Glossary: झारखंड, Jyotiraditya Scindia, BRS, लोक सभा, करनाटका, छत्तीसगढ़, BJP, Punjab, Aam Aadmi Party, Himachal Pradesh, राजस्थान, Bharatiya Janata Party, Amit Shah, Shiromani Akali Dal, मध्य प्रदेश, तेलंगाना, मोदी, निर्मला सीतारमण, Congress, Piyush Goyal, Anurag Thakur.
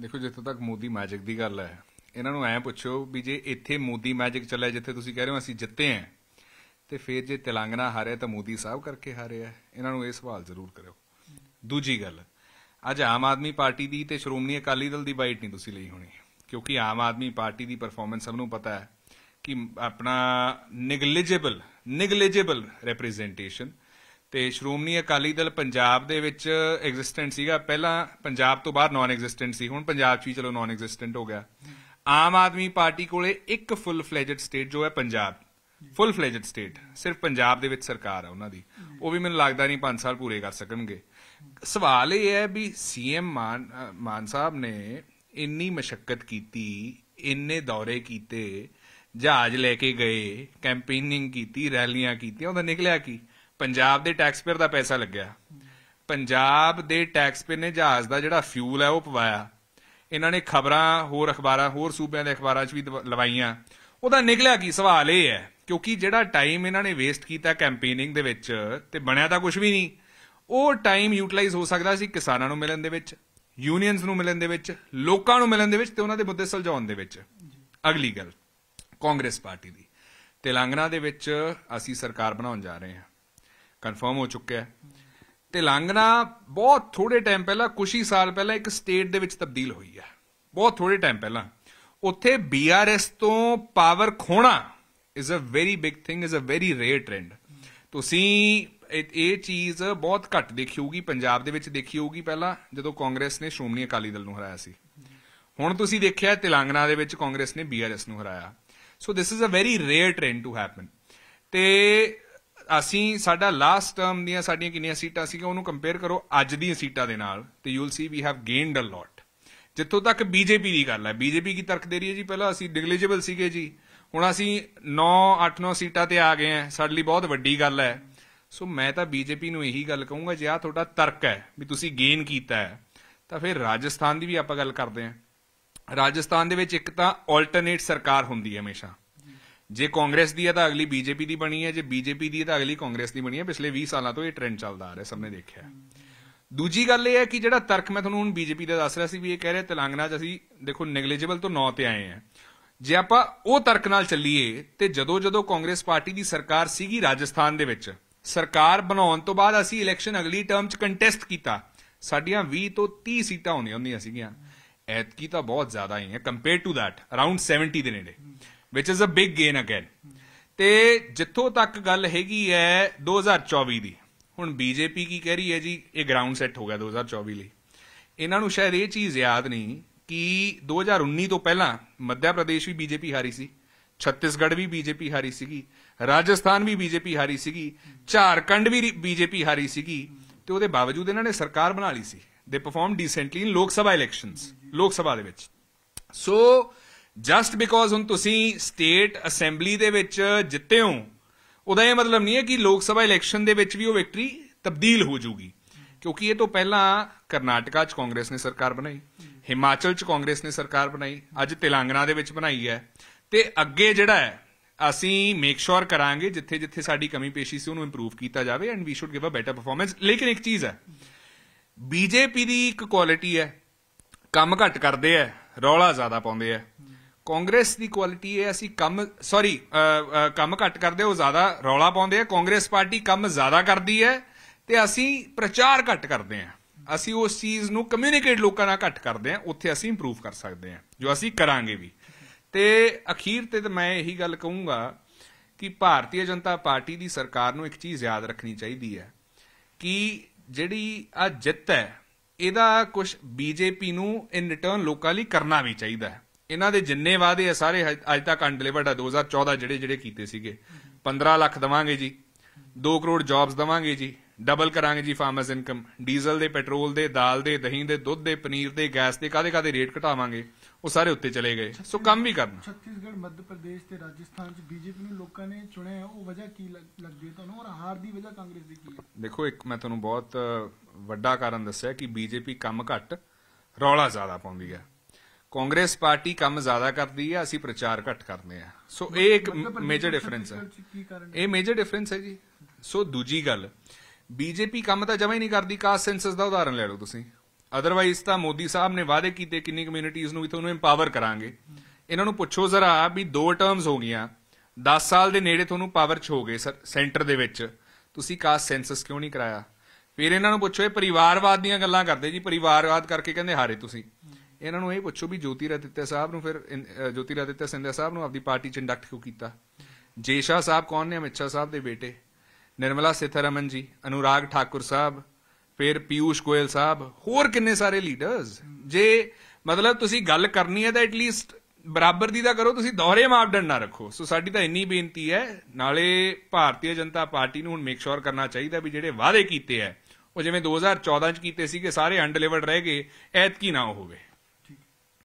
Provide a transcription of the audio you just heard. देखो जिथे तक मोदी मैजिक की गल है, इन्हों ऐ पुछो भी जे इत्थे मोदी मैजिक चलिया जिथे तुसीं कह रहे हो असीं जित्ते हैं, तो फिर जे तेलंगाना हारे तो मोदी साहब करके हारे है, इन्हों ये सवाल जरूर करो। दूजी गल, अज आम आदमी पार्टी की तो श्रोमणी अकाली दल की बाइट नहीं तुसीं लई होनी, क्योंकि आम आदमी पार्टी की परफॉर्मेंस सबनों पता है कि अपना निगलिजिबल रिप्रेजेंटेशन। तो श्रोमणी अकाली दल पंजाब दे विच एग्जिस्टेंट सीगा, पहला पंजाब तो बाद नॉन एग्जिस्टेंट सी, हुण पंजाब च भी चलो नॉन एग्जिस्टेंट हो गया। आम आदमी पार्टी कोले एक फुल फ्लेजड स्टेट जो है पंजाब, फुल फ्लेजड स्टेट सिर्फ पंजाब दे विच सरकार है उन्हां दी, वो भी मैनूं लगदा नहीं 5 साल पूरे कर सकणगे। सवाल यह है भी सीएम मान साहब ने इन्नी मशक्कत कीती, इन्ने दौरे कीते, जहाज लेके गए, कैंपेनिंग कीती, रैलियां कीतियां, उहदा निकलिया की? पंजाब दे टैक्सपेयर दा पैसा लग्या, पंजाब दे टैक्सपेयर ने जहाज दा जिहड़ा फ्यूल है वह पवाया, इन्हां ने खबरां होर अखबारां होर सूबियां दे अखबारां 'च भी लवाइयां, उहदा निकलिया की? सवाल यह है, क्योंकि जिहड़ा टाइम इन्हां ने वेस्ट कीता कैंपेनिंग दे विच ते बणिया तां कुछ भी नहीं, वो टाइम यूटिलाइज हो सकदा सी किसानां नूं मिलण दे विच, यूनियनस नूं मिलण दे विच, लोकां नूं मिलण दे विच ते उहनां दे मुद्दे सुलझाउण दे विच। अगली गल कांग्रेस पार्टी दी, तेलंगाना दे विच असीं सरकार बनाउण जा रहे हां, कन्फर्म हो चुका है। तेलंगाना बहुत थोड़े टाइम पहला, कुछ ही साल पहला एक स्टेट दे विच तब्दील हुई है, बहुत थोड़े टाइम पहला। उत्थे BRS तो पावर खोना is a very big thing, is a very rare trend. तुसी ये चीज बहुत घट देखी होगी, पंजाब दे विच देखी होगी पहला जदों कांग्रेस ने श्रोमणी अकाली दल नूं हराया सी, हुण तुसी देखिया तेलंगाना दे विच कांग्रेस ने BRS नूं हराया। So this is a very rare trend to happen. ते ਅਸੀਂ ਸਾਡਾ ਲਾਸਟ ਟਰਮ ਦੀਆਂ ਸਾਡੀਆਂ ਕਿੰਨੀਆਂ ਸੀਟਾਂ ਸੀਗੀਆਂ ਉਹਨੂੰ ਕੰਪੇਅਰ ਕਰੋ ਅੱਜ ਦੀਆਂ ਸੀਟਾਂ ਦੇ ਨਾਲ, ਤੇ you will see we have gained a lot. ਜਿੱਥੋਂ ਤੱਕ BJP ਦੀ ਗੱਲ ਹੈ, BJP ਕੀ ਤਰਕ ਦੇ ਰਹੀ ਹੈ ਜੀ, ਪਹਿਲਾਂ ਅਸੀਂ ਨਿਗਲੀਜੀਬਲ ਸੀਗੇ ਜੀ, ਹੁਣ ਅਸੀਂ 8-9 ਸੀਟਾਂ ਤੇ ਆ ਗਏ ਹਾਂ, ਸਾਡੇ ਲਈ ਬਹੁਤ ਵੱਡੀ ਗੱਲ ਹੈ। ਸੋ ਮੈਂ ਤਾਂ BJP ਨੂੰ ਇਹੀ ਗੱਲ ਕਹੂੰਗਾ, ਜੇ ਆ ਤੁਹਾਡਾ ਤਰਕ ਹੈ ਵੀ ਤੁਸੀਂ ਗੇਨ ਕੀਤਾ ਹੈ, ਤਾਂ ਫਿਰ ਰਾਜਸਥਾਨ ਦੀ ਵੀ ਆਪਾਂ ਗੱਲ ਕਰਦੇ ਹਾਂ। ਰਾਜਸਥਾਨ ਦੇ ਵਿੱਚ ਇੱਕ ਤਾਂ ਆਲਟਰਨੇਟ ਸਰਕਾਰ ਹੁੰਦੀ ਹੈ ਹਮੇਸ਼ਾ, जे कांग्रेस की है तो अगली BJP की बनी है, जे BJP की है तो अगली कांग्रेस की बनी है, पिछले 20 साल तो यह ट्रेंड चलता आ रहा है, सबने देखा है। दूजी गल है कि जिहड़ा तर्क मैं तुहानूं हुण BJP दा दस रहा सी, भी ये कह रहे तेलंगाना च असीं देखो निगलिजिबल तो 9 ते आए हैं, जे आपां उह तर्क नाल चलीए ते जदों जदों कांग्रेस पार्टी की सरकार सीगी राजस्थान दे विच, सरकार बनाउण तो बाद असीं इलैक्शन अगली टर्म च कंटेस्ट कीता, साडीआं 20 ਤੋਂ 30 सीटां होंदियां हुंदियां सीगीआं, ऐतकी तां बहुत ज़्यादा ही है कंपेयर टू दैट, अराउंड 70 दे नेड़े, which is a big gain again। ते जिथों तक गल हैगी है 2024 दी, हुण BJP की कह रही है जी ये ग्राउंड सैट हो गया 2024 लई। इन्हां नूं शायद ये चीज़ याद नहीं कि 2019 तो पहला मध्य प्रदेश भी BJP हारी सी, छत्तीसगढ़ भी BJP हारी सीगी, राजस्थान भी BJP हारी सीगी, झारखंड भी BJP हारी सीगी, तो उहदे बावजूद इन्हां ने सरकार बना ली सी, दे परफॉर्म डिसेंटली इन लोक सभा इलैक्शनस, लोक सभा दे विच। सो जस्ट बिकॉज हुण तुसीं स्टेट असैंबली दे विच जित्ते हो, उहदा यह मतलब नहीं है कि लोक सभा इलैक्शन दे विच वी ओह विक्टरी तब्दील हो जूगी, क्योंकि ये तो पहला करनाटका च कांग्रेस ने सरकार बनाई, हिमाचल च कांग्रेस ने सरकार बनाई, अज तेलंगाना दे विच बनाई है। ते अगे जिहड़ा है असीं मेक श्योर करांगे जिथे जिथे साडी कमी पेशी सी उहनूं इंप्रूव कीता जावे, and we should give a better performance. लेकिन एक चीज़ है, BJP की एक क्वालिटी है, काम घट करते है, रौला ज़्यादा पाउंदे है। कांग्रेस की क्वालिटी है असी कम घट करते, वो ज्यादा रौला पाते हैं। कांग्रेस पार्टी कम ज्यादा करती है तो असी प्रचार घट करते हैं, असी उस चीज़ को कम्यूनीकेट लोगों नाल घट करते हैं, उत्थे असी इंप्रूव कर सकते हैं, जो असी करांगे भी। तो अखीर ते मैं यही गल कहूँगा कि भारतीय जनता पार्टी की सरकार नूं एक चीज़ याद रखनी चाहिए है कि जिहड़ी आ जित है इहदा कुछ BJP नूं इन रिटर्न लोकां लई करना भी चाहिए है। इन्हां दे जिन्ने वादे है सारे अज तक अनडिलीवर्ड है। 2014 जिहड़े कीते सीगे, 15 लाख देवांगे जी, 2 ਕਰੋੜ जॉब्स देवांगे जी, डबल करांगे जी फार्मर्स इनकम, डीजल दे, पेट्रोल दे, दाल दे, दही दे, दुध दे, पनीर दे, गैस दे कादे रेट घटावांगे, वो सारे उत्ते चले गए। सो कम भी करना। छत्तीसगढ़, मध्य प्रदेश ते राजस्थान च BJP नूं लोकां ने चुणिआ, वो वजह की लगदी तुहानूं, और हार दी वजह कांग्रेस दी की है? देखो, एक मैं तुहानूं बहुत वड्डा कारण दस्सिआ कि BJP कम घट रौला ज़्यादा पाउंदी है, कांग्रेस पार्टी कम ज्यादा करती है, असी प्रचार घट करते हैं। सो ये एक मेजर डिफरेंस है, ये मेजर डिफरेंस है जी। सो दूजी गल, BJP कम तो जमा ही नहीं करती। कास्ट सेंसस का उदाहरण ले लो, अदरवाइज तो मोदी साहब ने वादे किए किन्नी कम्यूनिटीज भी तो इंपावर करांगे। इन्हों पुछो जरा भी दो टर्म्स हो गई 10 साल के नेड़े थोनू पावर च हो गए सर सेंटर दे विच, तुसी कास्ट सेंसस क्यों नहीं कराया। फिर इन्हों पुछो परिवारवाद दियां गल्लां करदे जी, परिवारवाद करके कहंदे हारे तुसी। इन्हों ये पुछो भी ज्योतिरादित्य साहब नूं फिर ज्योतिरादित्य सिंधिया साहब नूं आपदी पार्टी च इंडक्ट क्यों कीता। जे शाह साहब कौन ने, अमित शाह साहब दे बेटे, निर्मला सीतारमण जी, अनुराग ठाकुर साहब, फिर पीयूष गोयल साहब, होर किन्ने सारे लीडर्स। जे मतलब तुसी गल करनी है तो एटलीस्ट बराबर दी दा करो, तुसी दोहरे मापदंड ना रखो। सो साडी तां इन्नी बेनती है, नाले भारतीय जनता पार्टी नूं हुण मेक श्योर करना चाहिए भी जिहड़े वादे कीते है वो जिवें 2014 च कीते सीगे सारे अनडिलीवर्ड रह गए, ऐतकी ना होवे।